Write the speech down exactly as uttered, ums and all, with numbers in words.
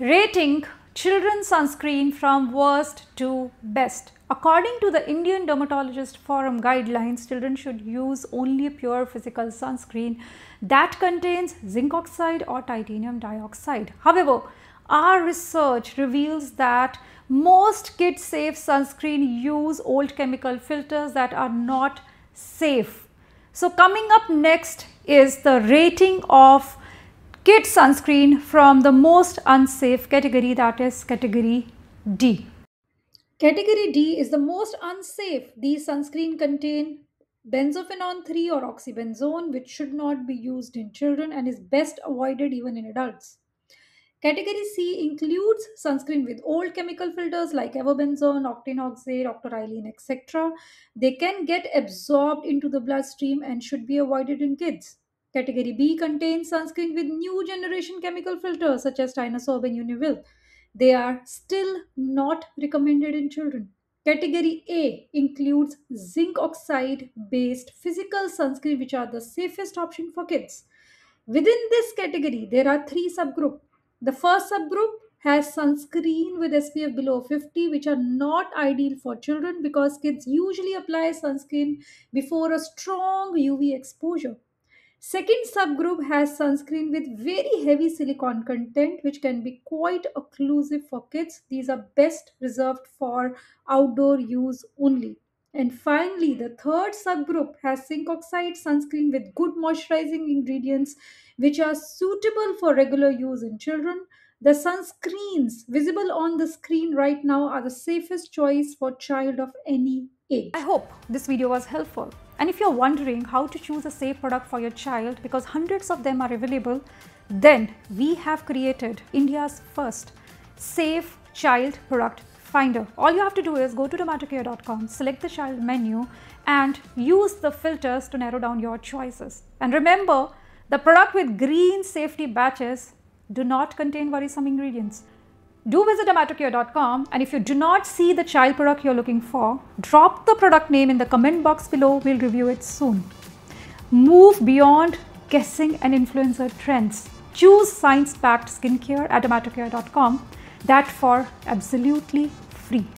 Rating children's sunscreen from worst to best. According to the Indian Dermatologist Forum guidelines, children should use only pure physical sunscreen that contains zinc oxide or titanium dioxide. However, our research reveals that most kid-safe sunscreen use old chemical filters that are not safe. So, coming up next is the rating of kid sunscreen from the most unsafe category, that is category D. Category D is the most unsafe. These sunscreen contain benzophenone three or oxybenzone, which should not be used in children and is best avoided even in adults. Category C includes sunscreen with old chemical filters like avobenzone, octinoxate, octocrylene, et cetera. They can get absorbed into the bloodstream and should be avoided in kids. Category B contains sunscreen with new generation chemical filters such as Tinosorb and Univil. They are still not recommended in children. Category A includes zinc oxide based physical sunscreen, which are the safest option for kids. Within this category, there are three subgroups. The first subgroup has sunscreen with S P F below fifty, which are not ideal for children because kids usually apply sunscreen before a strong U V exposure. Second subgroup has sunscreen with very heavy silicone content, which can be quite occlusive for kids. These are best reserved for outdoor use only. And finally, the third subgroup has zinc oxide sunscreen with good moisturizing ingredients, which are suitable for regular use in children. The sunscreens visible on the screen right now are the safest choice for child of any age. I hope this video was helpful. And if you're wondering how to choose a safe product for your child, because hundreds of them are available, then we have created India's first safe child product finder. All you have to do is go to dermatocare dot com, select the child menu and use the filters to narrow down your choices. And remember, the product with green safety badges do not contain worrisome ingredients. Do visit dermatocare dot com, and if you do not see the child product you're looking for, drop the product name in the comment box below. We'll review it soon. Move beyond guessing and influencer trends. Choose science-backed skincare at dermatocare dot com. That for absolutely free.